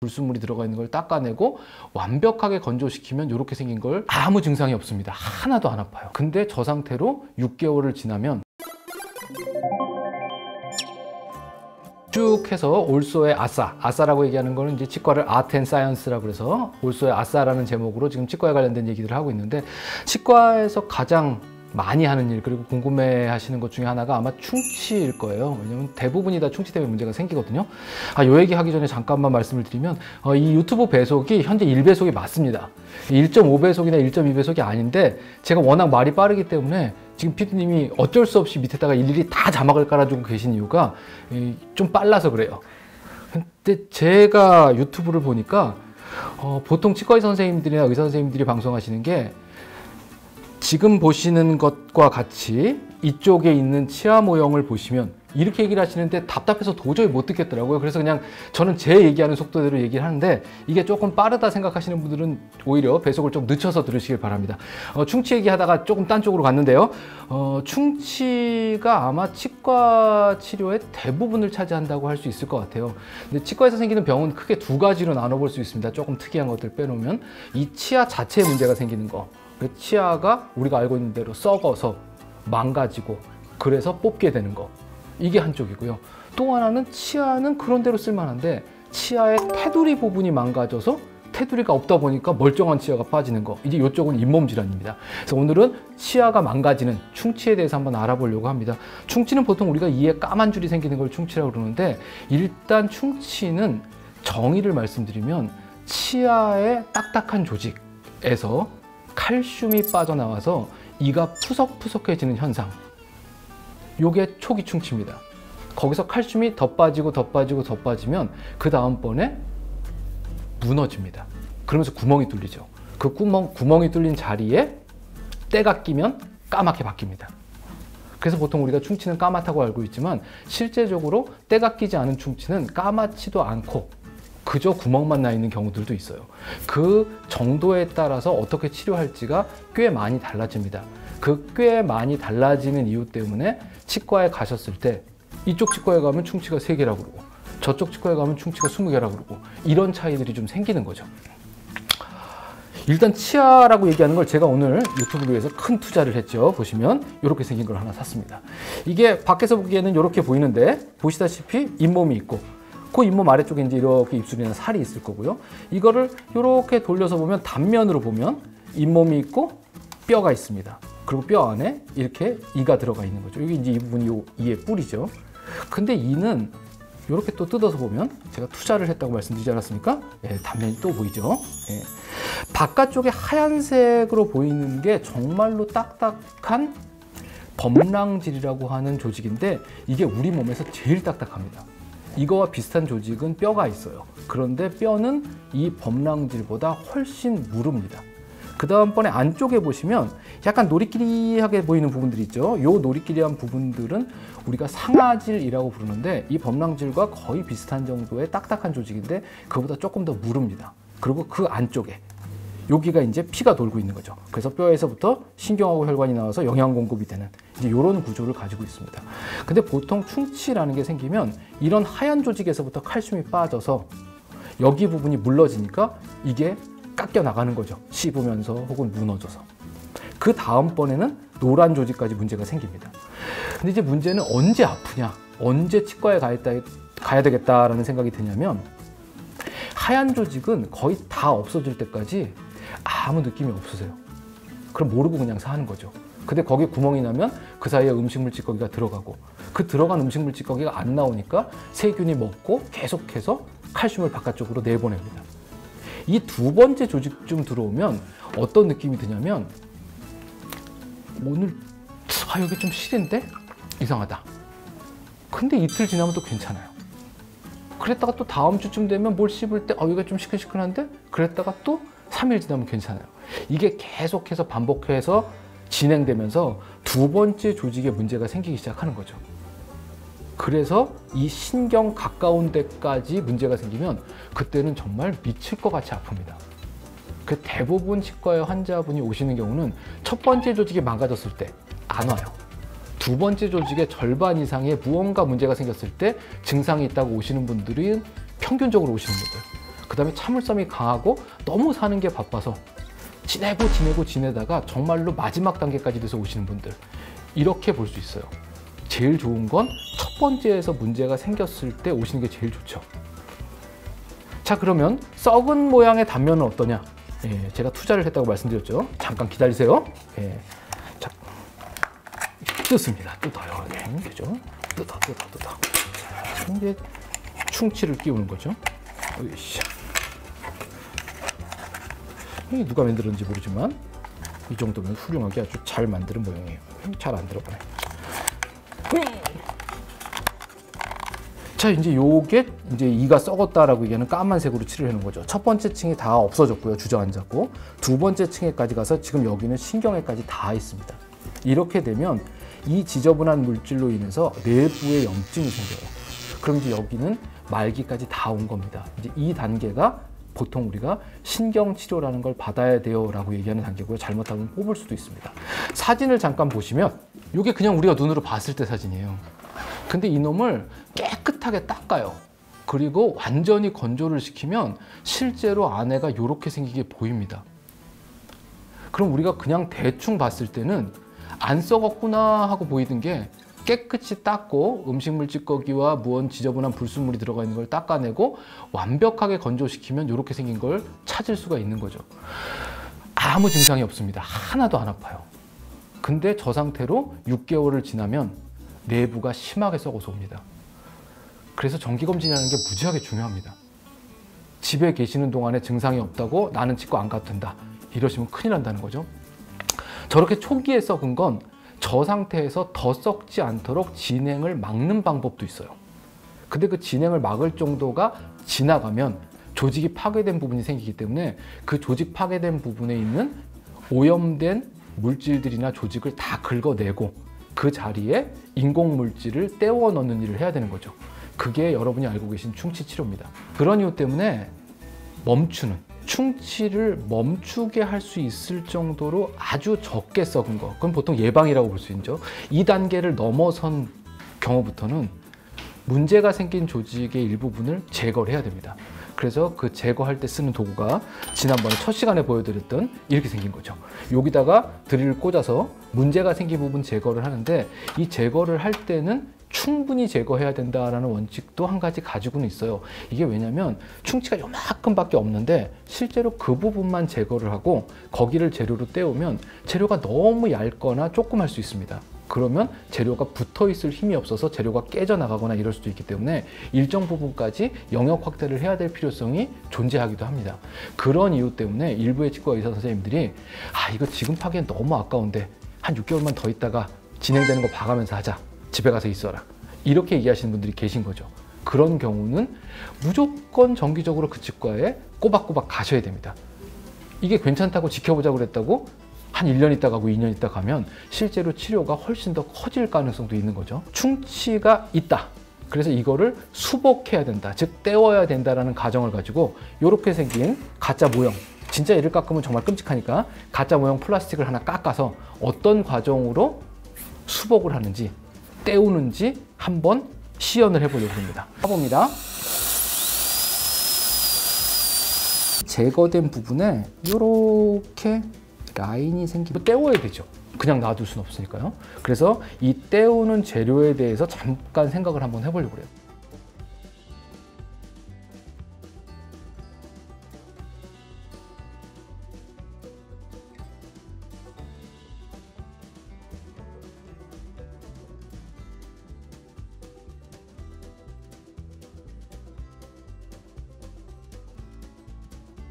불순물이 들어가 있는 걸 닦아내고 완벽하게 건조시키면 이렇게 생긴 걸 아무 증상이 없습니다. 하나도 안 아파요. 근데 저 상태로 6개월을 지나면 쭉 해서 올쏘의 아싸라고 얘기하는 거는 이제 치과를 아트 앤 사이언스라고 그래서 올쏘의 아싸라는 제목으로 지금 치과에 관련된 얘기들을 하고 있는데, 치과에서 가장 많이 하는 일, 그리고 궁금해 하시는 것 중에 하나가 아마 충치일 거예요. 왜냐면 대부분이 다 충치 때문에 문제가 생기거든요. 요 얘기 하기 전에 잠깐만 말씀을 드리면 이 유튜브 배속이 현재 1배속이 맞습니다. 1.5배속이나 1.2배속이 아닌데 제가 워낙 말이 빠르기 때문에 지금 피디님이 어쩔 수 없이 밑에다가 일일이 다 자막을 깔아주고 계신 이유가 좀 빨라서 그래요. 근데 제가 유튜브를 보니까 보통 치과의 선생님들이나 의사 선생님들이 방송하시는 게 지금 보시는 것과 같이 이쪽에 있는 치아 모형을 보시면 이렇게 얘기를 하시는데 답답해서 도저히 못 듣겠더라고요. 그래서 그냥 저는 제 얘기하는 속도대로 얘기를 하는데, 이게 조금 빠르다 생각하시는 분들은 오히려 배속을 좀 늦춰서 들으시길 바랍니다. 충치 얘기하다가 조금 딴 쪽으로 갔는데요. 충치가 아마 치과 치료의 대부분을 차지한다고 할 수 있을 것 같아요. 근데 치과에서 생기는 병은 크게 두 가지로 나눠볼 수 있습니다. 조금 특이한 것들 빼놓으면 이 치아 자체에 문제가 생기는 거, 치아가 우리가 알고 있는 대로 썩어서 망가지고 그래서 뽑게 되는 거, 이게 한쪽이고요. 또 하나는 치아는 그런대로 쓸만한데 치아의 테두리 부분이 망가져서 테두리가 없다 보니까 멀쩡한 치아가 빠지는 거, 이제 이쪽은 잇몸 질환입니다. 그래서 오늘은 치아가 망가지는 충치에 대해서 한번 알아보려고 합니다. 충치는 보통 우리가 이에 까만 줄이 생기는 걸 충치라고 그러는데, 일단 충치는 정의를 말씀드리면 치아의 딱딱한 조직에서 칼슘이 빠져나와서 이가 푸석푸석해지는 현상, 요게 초기 충치입니다. 거기서 칼슘이 더 빠지고 더 빠지고 더 빠지면 그 다음번에 무너집니다. 그러면서 구멍이 뚫리죠. 그 구멍이 뚫린 자리에 때가 끼면 까맣게 바뀝니다. 그래서 보통 우리가 충치는 까맣다고 알고 있지만 실제적으로 때가 끼지 않은 충치는 까맣지도 않고 그저 구멍만 나 있는 경우들도 있어요. 그 정도에 따라서 어떻게 치료할지가 꽤 많이 달라집니다. 그 꽤 많이 달라지는 이유 때문에 치과에 가셨을 때 이쪽 치과에 가면 충치가 3개라고 그러고 저쪽 치과에 가면 충치가 20개라고 그러고 이런 차이들이 좀 생기는 거죠. 일단 치아라고 얘기하는 걸 제가 오늘 유튜브를 위해서 큰 투자를 했죠. 보시면 이렇게 생긴 걸 하나 샀습니다. 이게 밖에서 보기에는 이렇게 보이는데 보시다시피 잇몸이 있고 그 잇몸 아래쪽에 이제 이렇게 입술이나 살이 있을 거고요. 이거를 이렇게 돌려서 보면 단면으로 보면 잇몸이 있고 뼈가 있습니다. 그리고 뼈 안에 이렇게 이가 들어가 있는 거죠. 여기 이제 이 부분이 이의 뿔이죠. 근데 이는 이렇게 또 뜯어서 보면 제가 투자를 했다고 말씀드리지 않았습니까? 예, 단면이 또 보이죠. 예. 바깥쪽에 하얀색으로 보이는 게 정말로 딱딱한 범랑질이라고 하는 조직인데 이게 우리 몸에서 제일 딱딱합니다. 이거와 비슷한 조직은 뼈가 있어요. 그런데 뼈는 이 범랑질보다 훨씬 무릅니다. 그 다음번에 안쪽에 보시면 약간 노리끼리하게 보이는 부분들이 있죠. 요 노리끼리한 부분들은 우리가 상아질이라고 부르는데 이 범랑질과 거의 비슷한 정도의 딱딱한 조직인데 그보다 조금 더 무릅니다. 그리고 그 안쪽에 여기가 이제 피가 돌고 있는 거죠. 그래서 뼈에서부터 신경하고 혈관이 나와서 영양 공급이 되는 이제 이런 구조를 가지고 있습니다. 근데 보통 충치라는 게 생기면 이런 하얀 조직에서부터 칼슘이 빠져서 여기 부분이 물러지니까 이게 깎여 나가는 거죠. 씹으면서 혹은 무너져서. 그 다음번에는 노란 조직까지 문제가 생깁니다. 근데 이제 문제는 언제 아프냐, 언제 치과에 가야 되겠다라는 생각이 드냐면 하얀 조직은 거의 다 없어질 때까지 아무 느낌이 없으세요. 그럼 모르고 그냥 사는 거죠. 근데 거기에 구멍이 나면 그 사이에 음식물 찌꺼기가 들어가고 그 들어간 음식물 찌꺼기가 안 나오니까 세균이 먹고 계속해서 칼슘을 바깥쪽으로 내보냅니다. 이 두 번째 조직쯤 들어오면 어떤 느낌이 드냐면 오늘 여기 좀 시린데? 이상하다. 근데 이틀 지나면 또 괜찮아요. 그랬다가 또 다음 주쯤 되면 뭘 씹을 때 여기가 좀 시큰시큰한데? 그랬다가 또 3일 지나면 괜찮아요. 이게 계속해서 반복해서 진행되면서 두 번째 조직에 문제가 생기기 시작하는 거죠. 그래서 이 신경 가까운 데까지 문제가 생기면 그때는 정말 미칠 것 같이 아픕니다. 그 대부분 치과에 환자분이 오시는 경우는 첫 번째 조직이 망가졌을 때 안 와요. 두 번째 조직의 절반 이상의 무언가 문제가 생겼을 때 증상이 있다고 오시는 분들이 평균적으로 오시는 분들. 그다음에 참을성이 강하고 너무 사는 게 바빠서 지내다가 정말로 마지막 단계까지 돼서 오시는 분들, 이렇게 볼 수 있어요. 제일 좋은 건 첫 번째에서 문제가 생겼을 때 오시는 게 제일 좋죠. 자, 그러면 썩은 모양의 단면은 어떠냐? 예, 제가 투자를 했다고 말씀드렸죠. 잠깐 기다리세요. 예, 자, 뜯습니다. 뜯어요. 네, 그죠? 뜯어. 이제 충치를 끼우는 거죠. 으이씨. 누가 만들었는지 모르지만 이 정도면 훌륭하게 아주 잘 만드는 모양이에요. 잘 안 들어가네. 자, 이제 요게 이제 이가 썩었다라고 얘기하는 까만색으로 칠을 해놓은 거죠. 첫 번째 층이 다 없어졌고요, 주저앉았고, 두 번째 층에까지 가서 지금 여기는 신경에까지 다 있습니다. 이렇게 되면 이 지저분한 물질로 인해서 내부에 염증이 생겨요. 그럼 이제 여기는 말기까지 다 온 겁니다. 이제 이 단계가 보통 우리가 신경치료라는 걸 받아야 돼요 라고 얘기하는 단계고요. 잘못하면 뽑을 수도 있습니다. 사진을 잠깐 보시면 이게 그냥 우리가 눈으로 봤을 때 사진이에요. 근데 이놈을 깨끗하게 닦아요. 그리고 완전히 건조를 시키면 실제로 안에가 이렇게 생기게 보입니다. 그럼 우리가 그냥 대충 봤을 때는 안 썩었구나 하고 보이던 게 깨끗이 닦고 음식물 찌꺼기와 무언 지저분한 불순물이 들어가 있는 걸 닦아내고 완벽하게 건조시키면 이렇게 생긴 걸 찾을 수가 있는 거죠. 아무 증상이 없습니다. 하나도 안 아파요. 근데 저 상태로 6개월을 지나면 내부가 심하게 썩어서 옵니다. 그래서 정기검진이라는 게 무지하게 중요합니다. 집에 계시는 동안에 증상이 없다고 나는 치과 안 가도 된다 이러시면 큰일 난다는 거죠. 저렇게 초기에 썩은 건 저 상태에서 더 썩지 않도록 진행을 막는 방법도 있어요. 근데 그 진행을 막을 정도가 지나가면 조직이 파괴된 부분이 생기기 때문에 그 조직 파괴된 부분에 있는 오염된 물질들이나 조직을 다 긁어내고 그 자리에 인공물질을 떼워 넣는 일을 해야 되는 거죠. 그게 여러분이 알고 계신 충치 치료입니다. 그런 이유 때문에 멈추는, 충치를 멈추게 할 수 있을 정도로 아주 적게 썩은 거, 그건 보통 예방이라고 볼 수 있죠. 이 단계를 넘어선 경우부터는 문제가 생긴 조직의 일부분을 제거를 해야 됩니다. 그래서 그 제거할 때 쓰는 도구가 지난번에 첫 시간에 보여드렸던 이렇게 생긴 거죠. 여기다가 드릴을 꽂아서 문제가 생긴 부분 제거를 하는데, 이 제거를 할 때는 충분히 제거해야 된다라는 원칙도 한 가지 가지고는 있어요. 이게 왜냐면 충치가 요만큼밖에 없는데 실제로 그 부분만 제거를 하고 거기를 재료로 떼우면 재료가 너무 얇거나 조금 할 수 있습니다. 그러면 재료가 붙어 있을 힘이 없어서 재료가 깨져나가거나 이럴 수도 있기 때문에 일정 부분까지 영역 확대를 해야 될 필요성이 존재하기도 합니다. 그런 이유 때문에 일부의 치과 의사 선생님들이 아, 이거 지금 파기엔 너무 아까운데 한 6개월만 더 있다가 진행되는 거 봐가면서 하자, 집에 가서 있어라, 이렇게 얘기하시는 분들이 계신 거죠. 그런 경우는 무조건 정기적으로 그 치과에 꼬박꼬박 가셔야 됩니다. 이게 괜찮다고 지켜보자고 그랬다고 한 1년 있다 가고 2년 있다 가면 실제로 치료가 훨씬 더 커질 가능성도 있는 거죠. 충치가 있다, 그래서 이거를 수복해야 된다, 즉 떼워야 된다라는 가정을 가지고 이렇게 생긴 가짜 모형, 진짜 이를 깎으면 정말 끔찍하니까 가짜 모형 플라스틱을 하나 깎아서 어떤 과정으로 수복을 하는지 때우는지 한번 시연을 해보려고 합니다. 해봅니다. 제거된 부분에 이렇게 라인이 생기면 때워야 되죠. 그냥 놔둘 수는 없으니까요. 그래서 이 때우는 재료에 대해서 잠깐 생각을 한번 해보려고 해요.